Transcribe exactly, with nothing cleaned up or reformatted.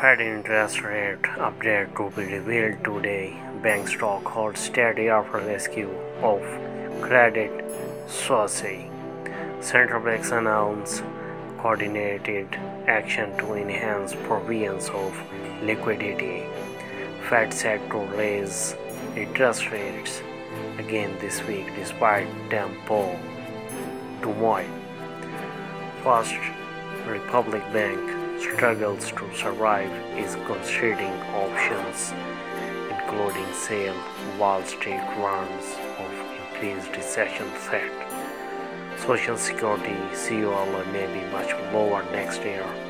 Fed interest rate update to be revealed today. Bank stock holds steady after rescue of Credit Suisse. Central banks announce coordinated action to enhance provisions of liquidity. Fed set to raise interest rates again this week despite tempo turmoil. First Republic Bank struggles to survive, is considering options including sale. Wall Street warns of increased recession threat. Social Security C O L may be much lower next year.